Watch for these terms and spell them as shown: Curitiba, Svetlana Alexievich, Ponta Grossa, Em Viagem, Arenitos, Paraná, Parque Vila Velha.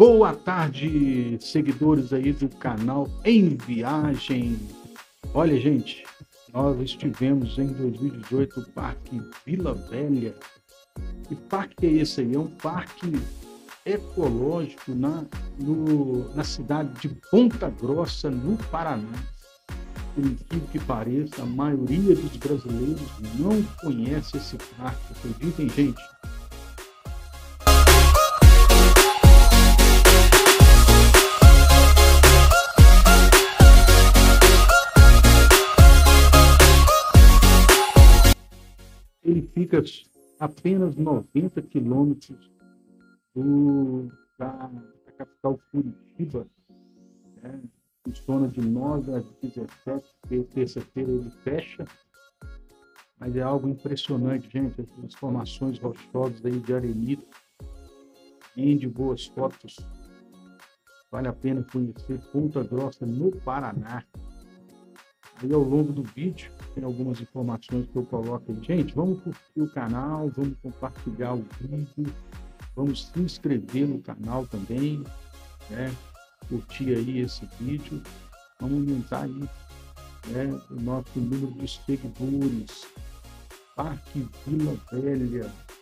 Boa tarde, seguidores aí do canal Em Viagem. Olha, gente, nós estivemos em 2018 no Parque Vila Velha. Que parque é esse aí? É um parque ecológico na cidade de Ponta Grossa, no Paraná. Por incrível que pareça, a maioria dos brasileiros não conhece esse parque. Acreditem, gente. Ele fica apenas 90 quilômetros da capital Curitiba, né? Funciona de 9 às 17, terça-feira ele fecha, mas é algo impressionante, gente, as formações rochosas aí de arenito, rende boas fotos, vale a pena conhecer Ponta Grossa no Paraná. Aí ao longo do vídeo tem algumas informações que eu coloco aí. Gente, vamos curtir o canal, vamos compartilhar o vídeo, vamos se inscrever no canal também, né? Curtir aí esse vídeo, vamos aumentar aí, né, o nosso número de seguidores. Parque Vila Velha.